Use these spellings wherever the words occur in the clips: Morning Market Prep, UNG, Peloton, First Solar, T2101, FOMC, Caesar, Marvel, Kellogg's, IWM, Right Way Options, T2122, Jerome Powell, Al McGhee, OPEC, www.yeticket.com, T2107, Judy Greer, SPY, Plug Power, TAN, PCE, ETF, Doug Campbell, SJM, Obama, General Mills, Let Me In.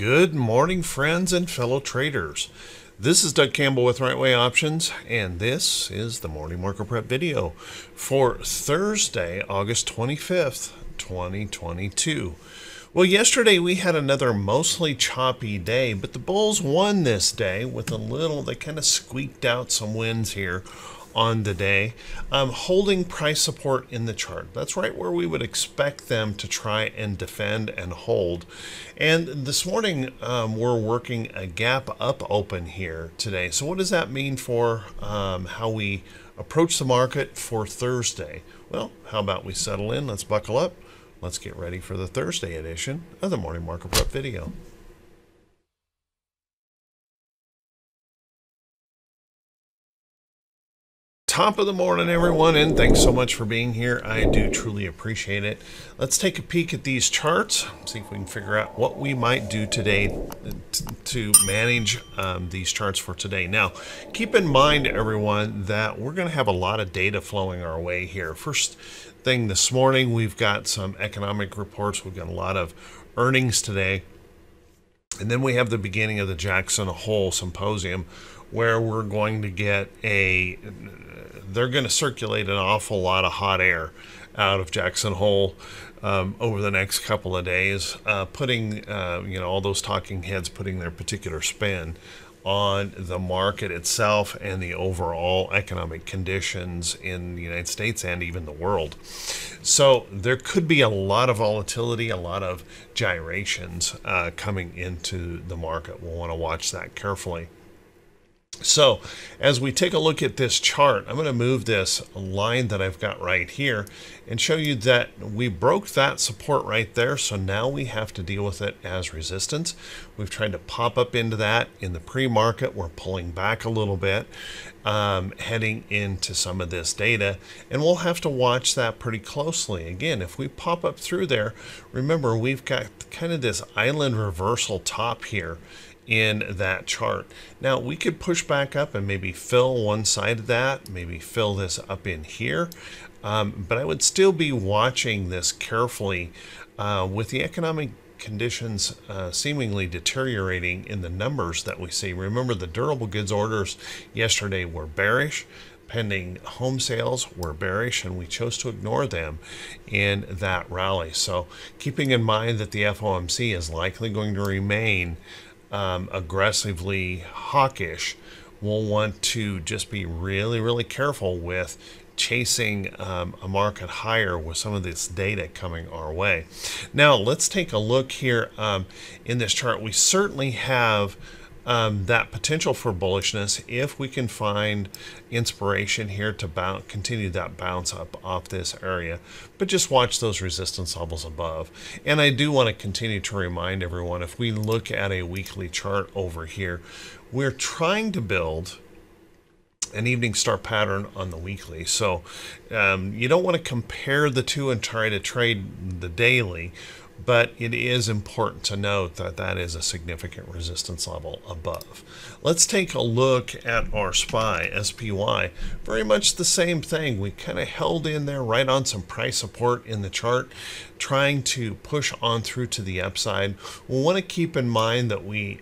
Good morning, friends and fellow traders. This is Doug Campbell with Right Way Options, and this is the Morning Market Prep video for Thursday, August 25th, 2022. Well, yesterday we had another mostly choppy day, but the bulls won this day with a little, they kind of squeaked out some wins here on the day, holding price support in the chart. That's right where we would expect them to try and defend and hold. And this morning we're working a gap up open here today. So what does that mean for how we approach the market for Thursday? Well, how about we settle in? Let's buckle up. Let's get ready for the Thursday edition of the Morning Market Prep video. Top of the morning, everyone, and thanks so much for being here. I do truly appreciate it. Let's take a peek at these charts, see if we can figure out what we might do today to manage these charts for today. Now, keep in mind, everyone, that we're going to have a lot of data flowing our way here. First thing this morning, we've got some economic reports. We've got a lot of earnings today. And then we have the beginning of the Jackson Hole Symposium, where we're going to get they're going to circulate an awful lot of hot air out of Jackson Hole over the next couple of days, putting all those talking heads, putting their particular spin on the market itself and the overall economic conditions in the United States and even the world. So there could be a lot of volatility, a lot of gyrations coming into the market. We'll want to watch that carefully. So as we take a look at this chart, I'm going to move this line that I've got right here and show you that we broke that support right there. So now we have to deal with it as resistance. We've tried to pop up into that in the pre-market. We're pulling back a little bit, heading into some of this data, and we'll have to watch that pretty closely. Again, if we pop up through there, remember we've got kind of this island reversal top here in that chart. Now we could push back up and maybe fill one side of that, maybe fill this up in here, but I would still be watching this carefully with the economic conditions seemingly deteriorating in the numbers that we see. Remember, the durable goods orders yesterday were bearish, pending home sales were bearish, and we chose to ignore them in that rally. So keeping in mind that the FOMC is likely going to remain aggressively hawkish, we'll want to just be really careful with chasing a market higher with some of this data coming our way. Now let's take a look here in this chart. We certainly have that potential for bullishness if we can find inspiration here to continue that bounce up off this area, but just watch those resistance levels above. And I do want to continue to remind everyone, if we look at a weekly chart over here, we're trying to build an evening star pattern on the weekly. So you don't want to compare the two and try to trade the daily, but it is important to note that that is a significant resistance level above. Let's take a look at our SPY. Very much the same thing. We kind of held in there right on some price support in the chart, trying to push on through to the upside. We'll want to keep in mind that we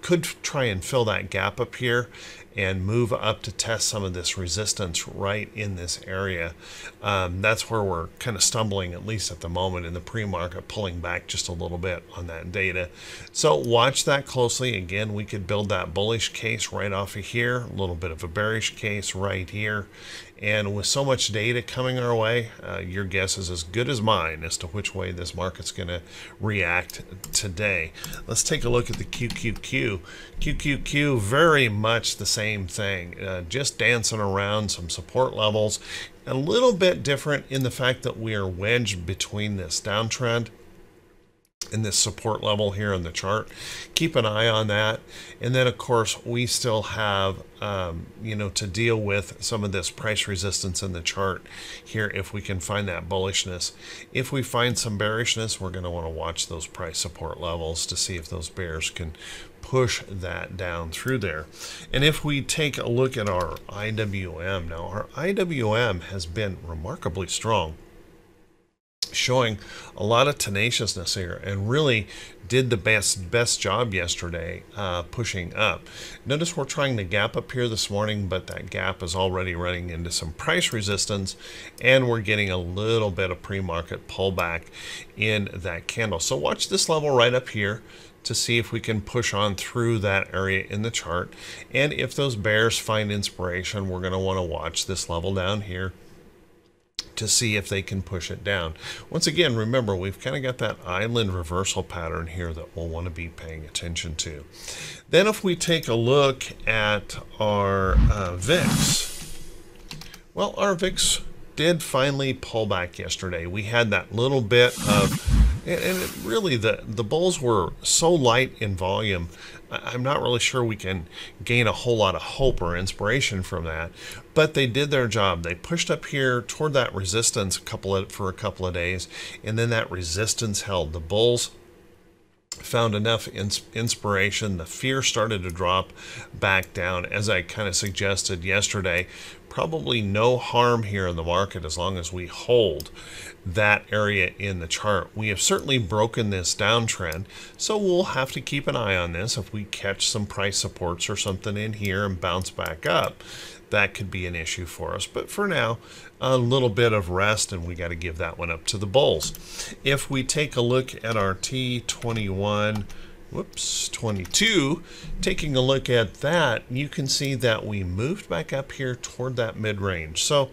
could try and fill that gap up here and move up to test some of this resistance right in this area. That's where we're kind of stumbling, at least at the moment, in the pre-market, pulling back just a little bit on that data. So watch that closely. Again, we could build that bullish case right off of here, a little bit of a bearish case right here. And with so much data coming our way, your guess is as good as mine as to which way this market's going to react today. Let's take a look at the QQQ. QQQ, very much the same thing, just dancing around some support levels. A little bit different in the fact that we are wedged between this downtrend in this support level here on the chart. Keep an eye on that. And then of course we still have to deal with some of this price resistance in the chart here. If we can find that bullishness, if we find some bearishness, we're going to want to watch those price support levels to see if those bears can push that down through there. And if we take a look at our IWM, now our IWM has been remarkably strong, showing a lot of tenaciousness here and really did the best job yesterday pushing up. Notice we're trying to gap up here this morning, but that gap is already running into some price resistance, and we're getting a little bit of pre-market pullback in that candle. So watch this level right up here to see if we can push on through that area in the chart. And if those bears find inspiration, we're going to want to watch this level down here to see if they can push it down. Once again, remember, we've kind of got that island reversal pattern here that we'll want to be paying attention to. Then if we take a look at our VIX, well, our VIX did finally pull back yesterday. We had that little bit of, and it really, the bulls were so light in volume, I'm not really sure we can gain a whole lot of hope or inspiration from that, but they did their job. They pushed up here toward that resistance for a couple of days, and then that resistance held. The bulls found enough inspiration. The fear started to drop back down, as I kind of suggested yesterday. Probably no harm here in the market as long as we hold that area in the chart. We have certainly broken this downtrend, so we'll have to keep an eye on this. If we catch some price supports or something in here and bounce back up, that could be an issue for us. But for now, a little bit of rest, and we got to give that one up to the bulls. If we take a look at our T2122, taking a look at that, you can see that we moved back up here toward that mid-range. So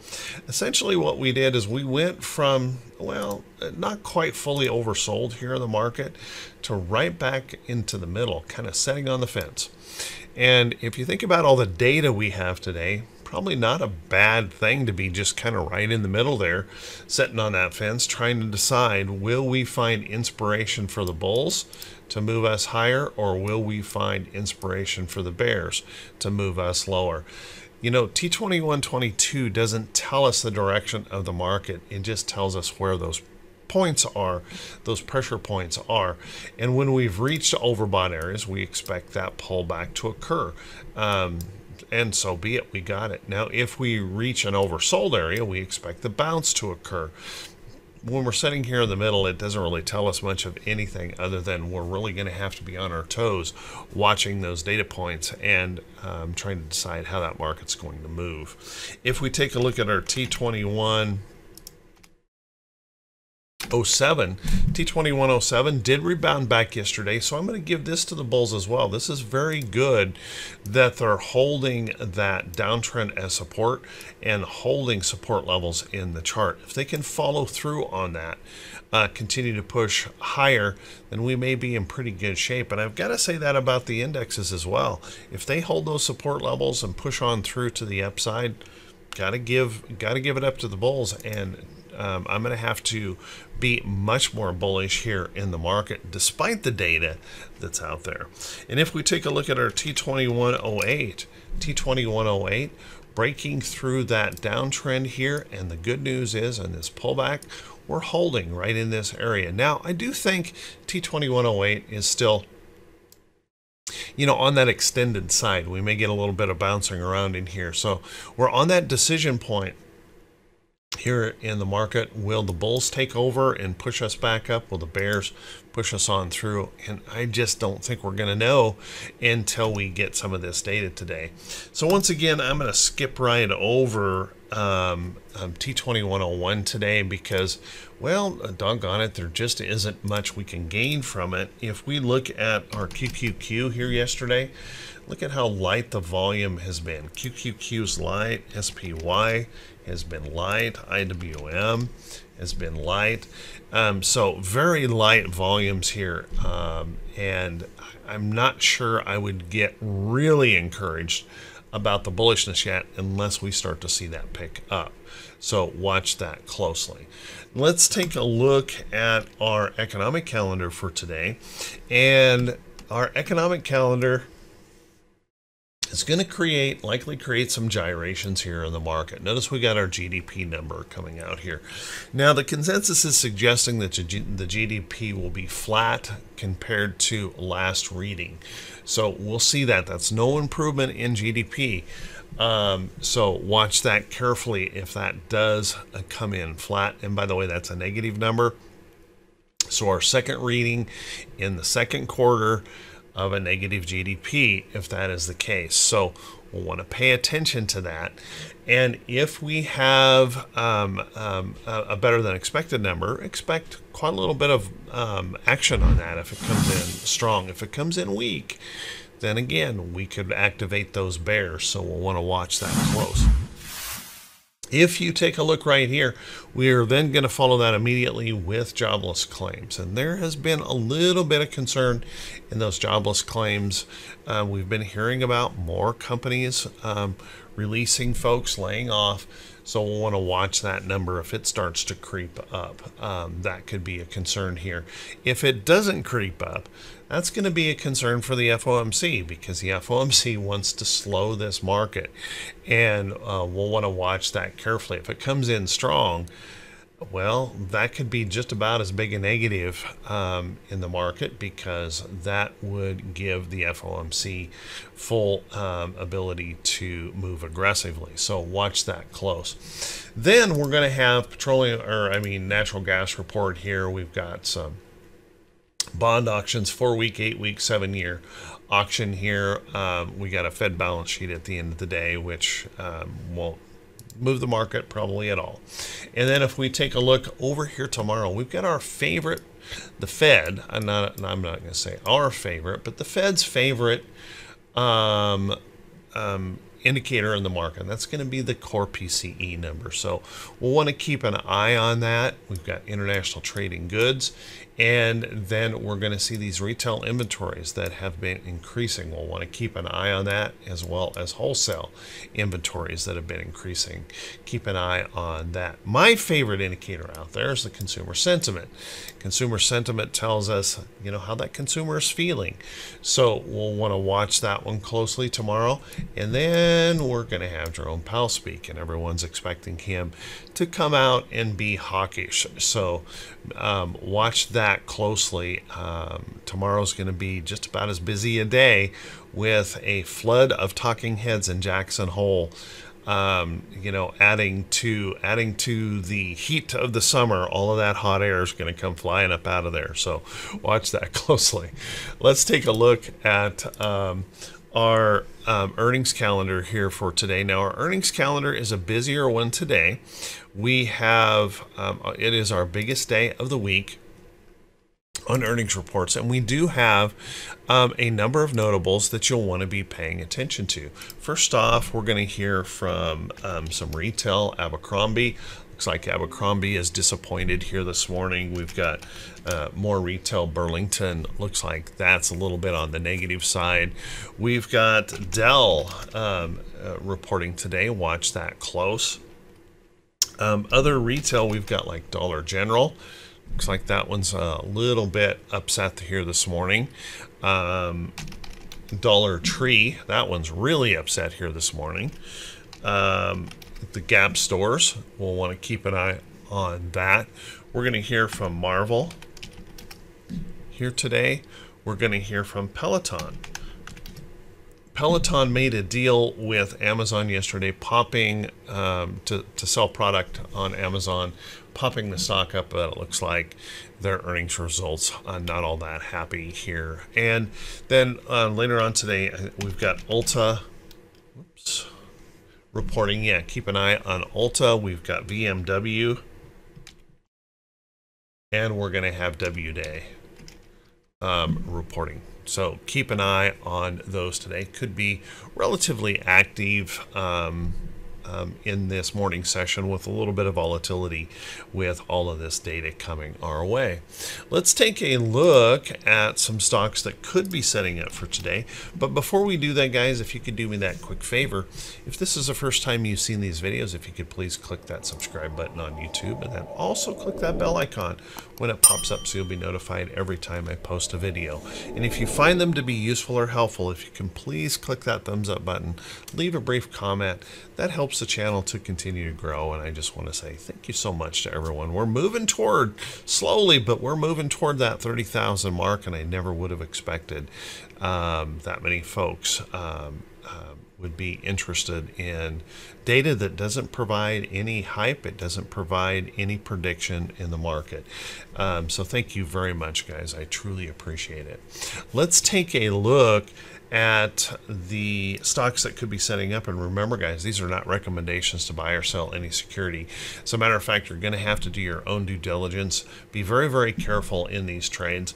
essentially what we did is we went from, well, not quite fully oversold here in the market to right back into the middle, kind of sitting on the fence. And if you think about all the data we have today, probably not a bad thing to be just kind of right in the middle there, sitting on that fence, trying to decide, will we find inspiration for the bulls to move us higher, or will we find inspiration for the bears to move us lower? You know, T2122 doesn't tell us the direction of the market. It just tells us where those points are, those pressure points are. And when we've reached overbought areas, we expect that pullback to occur. And so be it, we got it. Now, if we reach an oversold area, we expect the bounce to occur. When we're sitting here in the middle, it doesn't really tell us much of anything other than we're really going to have to be on our toes watching those data points and trying to decide how that market's going to move. If we take a look at our T2107 did rebound back yesterday, so I'm going to give this to the bulls as well. This is very good that they're holding that downtrend as support and holding support levels in the chart. If they can follow through on that, continue to push higher, then we may be in pretty good shape. And I've got to say that about the indexes as well. If they hold those support levels and push on through to the upside, gotta give it up to the bulls. And I'm going to have to be much more bullish here in the market despite the data that's out there. And if we take a look at our T2108 breaking through that downtrend here, and the good news is in this pullback, we're holding right in this area. Now, I do think T2108 is still, you know, on that extended side. We may get a little bit of bouncing around in here. So we're on that decision point here in the market. Will the bulls take over and push us back up? Will the bears push us on through? And I just don't think we're going to know until we get some of this data today. So once again, I'm going to skip right over T2101 today because, well, doggone it, there just isn't much we can gain from it. If we look at our QQQ here yesterday, look at how light the volume has been. QQQ's light, SPY has been light, IWM has been light. So very light volumes here. And I'm not sure I would get really encouraged about the bullishness yet unless we start to see that pick up. So watch that closely. Let's take a look at our economic calendar for today. And our economic calendar It's going to likely create some gyrations here in the market. Notice we got our GDP number coming out here. Now the consensus is suggesting that the GDP will be flat compared to last reading. So we'll see that. That's no improvement in GDP. So watch that carefully if that does come in flat. And by the way, that's a negative number. So our second reading in the second quarter of a negative GDP, if that is the case. So we'll want to pay attention to that. And if we have a better than expected number, expect quite a little bit of action on that if it comes in strong. If it comes in weak, then again, we could activate those bears. So we'll want to watch that close. If you take a look right here, we are then going to follow that immediately with jobless claims. And there has been a little bit of concern in those jobless claims. We've been hearing about more companies releasing folks, laying off. So we'll want to watch that number. If it starts to creep up, that could be a concern here. If it doesn't creep up, that's going to be a concern for the FOMC, because the FOMC wants to slow this market, and we'll want to watch that carefully. If it comes in strong, well, that could be just about as big a negative in the market, because that would give the FOMC full ability to move aggressively. So watch that close. Then we're going to have petroleum, or I mean natural gas report here. We've got some bond auctions, 4-week, 8-week, 7-year auction here. We got a Fed balance sheet at the end of the day, which won't move the market probably at all. And then if we take a look over here tomorrow, we've got our favorite, the Fed. I'm not going to say our favorite, but the Fed's favorite indicator in the market. That's going to be the core PCE number. So we'll want to keep an eye on that. We've got international trading goods, and then we're going to see these retail inventories that have been increasing. We'll want to keep an eye on that, as well as wholesale inventories that have been increasing. Keep an eye on that. My favorite indicator out there is the consumer sentiment. Consumer sentiment tells us, you know, how that consumer is feeling. So we'll want to watch that one closely tomorrow. And then we're going to have Jerome Powell speak, and everyone's expecting him to come out and be hawkish. So watch that closely. Tomorrow's going to be just about as busy a day with a flood of talking heads in Jackson Hole, you know, adding to the heat of the summer. All of that hot air is going to come flying up out of there, so watch that closely. Let's take a look at our earnings calendar here for today. Now, our earnings calendar is a busier one today. We have it is our biggest day of the week on earnings reports, and we do have a number of notables that you'll want to be paying attention to. First off, we're going to hear from some retail. Abercrombie, looks like Abercrombie is disappointed here this morning. We've got more retail. Burlington, looks like that's a little bit on the negative side. We've got Dell reporting today. Watch that close. Other retail, we've got like Dollar General. Looks like that one's a little bit upset here this morning. Dollar Tree, that one's really upset here this morning. The Gap stores, we'll want to keep an eye on that. We're going to hear from Marvel here today. We're going to hear from Peloton. Peloton made a deal with Amazon yesterday, popping to sell product on Amazon, popping the stock up. But it looks like their earnings results are not all that happy here. And then later on today, we've got Ulta reporting. Yeah, keep an eye on Ulta. We've got VMW, and we're going to have Wday reporting. So keep an eye on those today. Could be relatively active in this morning session with a little bit of volatility with all of this data coming our way. Let's take a look at some stocks that could be setting up for today. But before we do that, guys, if you could do me that quick favor, if this is the first time you've seen these videos, if you could please click that subscribe button on YouTube, and then also click that bell icon when it pops up so you'll be notified every time I post a video. And if you find them to be useful or helpful, if you can please click that thumbs up button, leave a brief comment. That helps the channel to continue to grow, and I just want to say thank you so much to everyone. We're moving toward, slowly, but we're moving toward that 30,000 mark, and I never would have expected that many folks would be interested in data that doesn't provide any hype. It doesn't provide any prediction in the market. So thank you very much, guys. I truly appreciate it. Let's take a look at the stocks that could be setting up. And remember, guys, these are not recommendations to buy or sell any security. As a matter of fact, you're going to have to do your own due diligence. Be very, very careful in these trades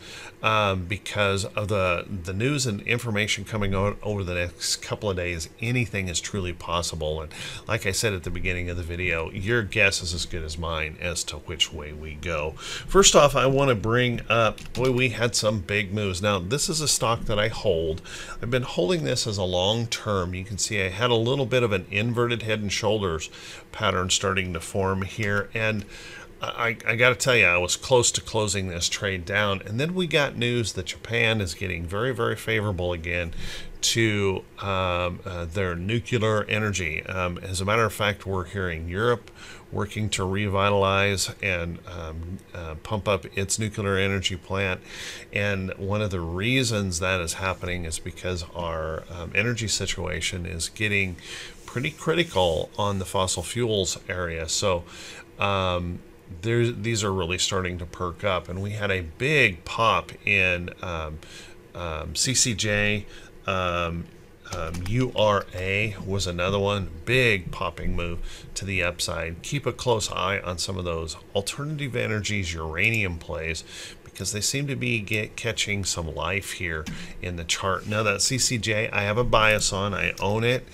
because of the news and information coming out over the next couple of days. Anything is truly possible. And like I said at the beginning of the video, your guess is as good as mine as to which way we go. First off, I want to bring up, boy, we had some big moves. Now, this is a stock that I hold. I've been holding this as a long term. You can see I had a little bit of an inverted head and shoulders pattern starting to form here, and I got to tell you, I was close to closing this trade down, and then we got news that Japan is getting very, very favorable again to their nuclear energy. As a matter of fact, we're hearing Europe working to revitalize and pump up its nuclear energy plant. And one of the reasons that is happening is because our energy situation is getting pretty critical on the fossil fuels area. So these are really starting to perk up. And we had a big pop in CCJ. URA was another one, big popping move to the upside. Keep a close eye on some of those alternative energies, uranium plays, because they seem to be catching some life here in the chart. Now that CCJ, I have a bias on, I own it.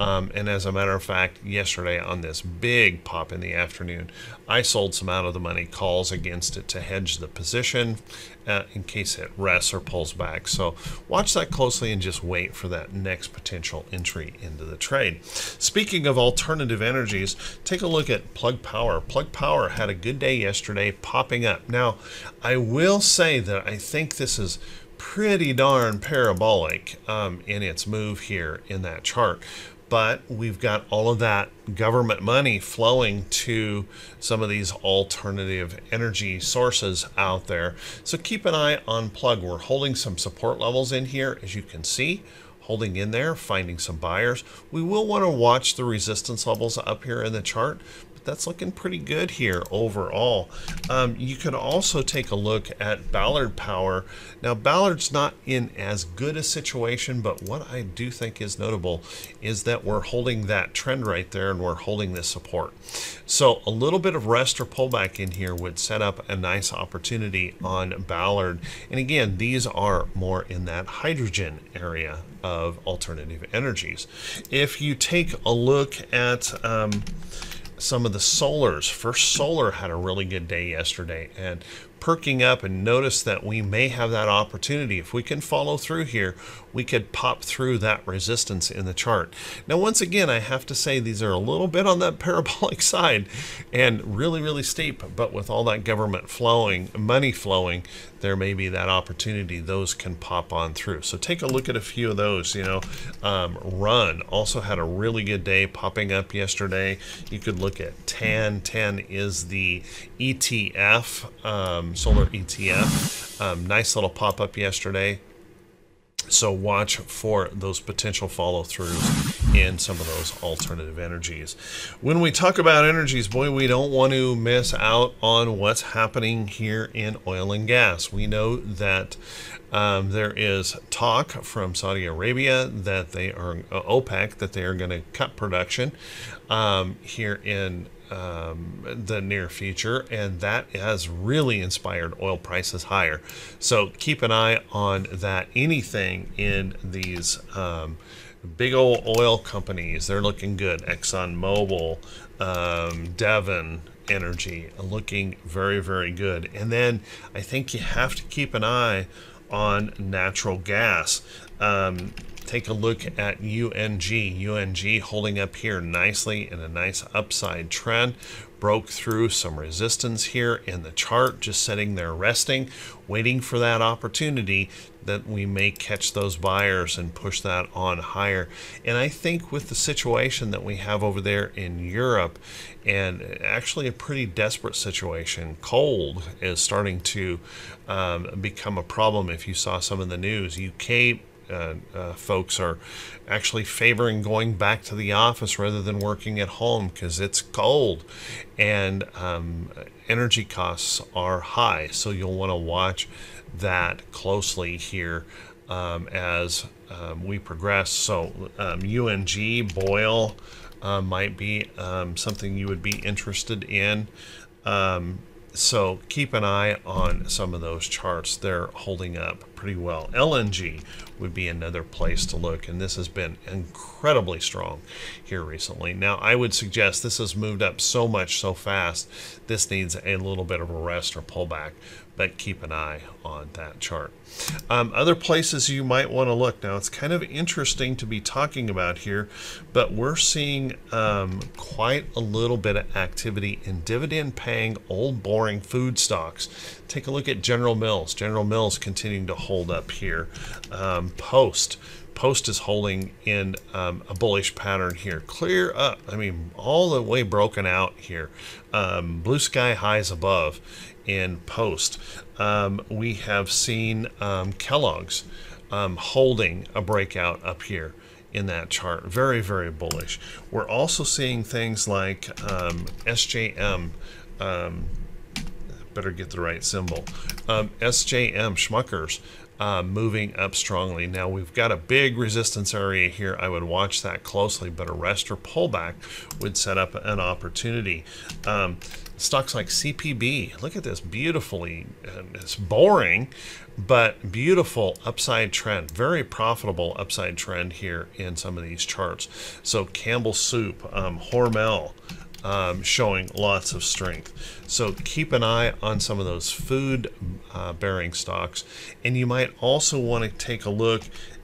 And as a matter of fact, yesterday on this big pop in the afternoon, I sold some out of the money calls against it to hedge the position in case it rests or pulls back. So watch that closely and just wait for that next potential entry into the trade. Speaking of alternative energies, take a look at Plug Power. Plug Power had a good day yesterday, popping up. Now, I will say that I think this is pretty darn parabolic in its move here in that chart. But we've got all of that government money flowing to some of these alternative energy sources out there. So keep an eye on Plug. We're holding some support levels in here, as you can see, holding in there, finding some buyers. We will want to watch the resistance levels up here in the chart. That's looking pretty good here overall. You could also take a look at Ballard Power. Now, Ballard's not in as good a situation, but what I do think is notable is that we're holding that trend right there, and we're holding this support. So a little bit of rest or pullback in here would set up a nice opportunity on Ballard. And again, these are more in that hydrogen area of alternative energies. If you take a look at some of the solars, First Solar had a really good day yesterday and perking up, and notice that we may have that opportunity. If we can follow through here, we could pop through that resistance in the chart. Now, once again, I have to say these are a little bit on that parabolic side and really, really steep, but with all that government flowing, money flowing, there may be that opportunity. Those can pop on through. So take a look at a few of those, you know. Run also had a really good day popping up yesterday. You could look at TAN. TAN is the ETF, solar ETF. Nice little pop up yesterday. So watch for those potential follow-throughs in some of those alternative energies. When we talk about energies, boy, we don't want to miss out on what's happening here in oil and gas. We know that there is talk from Saudi Arabia that they are, OPEC, that they are going to cut production here in the near future, and that has really inspired oil prices higher. So keep an eye on that. Anything in these Big old oil companies, they're looking good. ExxonMobil, Devon Energy, looking very, very good. And then I think you have to keep an eye on natural gas. Take a look at UNG holding up here nicely in a nice upside trend. Broke through some resistance here in the chart, just sitting there resting, waiting for that opportunity that we may catch those buyers and push that on higher. And I think with the situation that we have over there in Europe, and actually a pretty desperate situation, cold is starting to become a problem. If you saw some of the news, UK folks are actually favoring going back to the office rather than working at home because it's cold, and energy costs are high. So you'll want to watch that closely here as we progress. So UNG, Boyle might be something you would be interested in. So keep an eye on some of those charts. They're holding up pretty well. LNG would be another place to look, and this has been incredibly strong here recently. Now, I would suggest this has moved up so much so fast, this needs a little bit of a rest or pullback, but keep an eye on that chart. Other places you might want to look. Now, it's kind of interesting to be talking about here, but we're seeing quite a little bit of activity in dividend-paying, old, boring food stocks. Take a look at General Mills. General Mills continuing to hold up here. Post is holding in a bullish pattern here. Clear up, I mean, all the way broken out here. Blue sky highs above in Post. We have seen Kellogg's holding a breakout up here in that chart. Very, very bullish. We're also seeing things like SJM, better get the right symbol, SJM, Schmuckers, moving up strongly. Now, we've got a big resistance area here. I would watch that closely, but a rest or pullback would set up an opportunity. Stocks like CPB, look at this beautifully, it's boring, but beautiful upside trend, very profitable upside trend here in some of these charts. So Campbell Soup, Hormel, showing lots of strength. So keep an eye on some of those food bearing stocks. And you might also want to take a look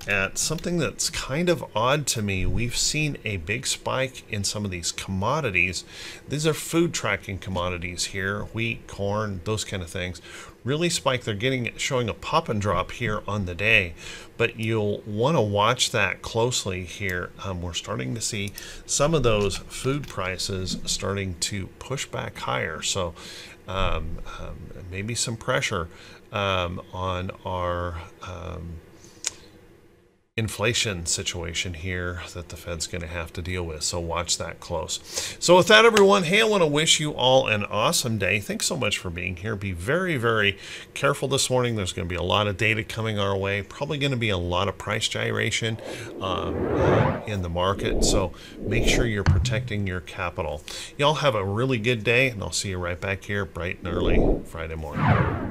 at something that's kind of odd to me. We've seen a big spike in some of these commodities. These are food tracking commodities here, wheat, corn, those kind of things. Really spike, they're showing a pop and drop here on the day, but you'll want to watch that closely here. We're starting to see some of those food prices starting to push back higher, so maybe some pressure on our inflation situation here that the Fed's going to have to deal with. So watch that close. So with that, everyone, hey, I want to wish you all an awesome day. Thanks so much for being here. Be very, very careful this morning. There's going to be a lot of data coming our way, probably going to be a lot of price gyration in the market. So make sure you're protecting your capital. Y'all have a really good day, and I'll see you right back here bright and early Friday morning.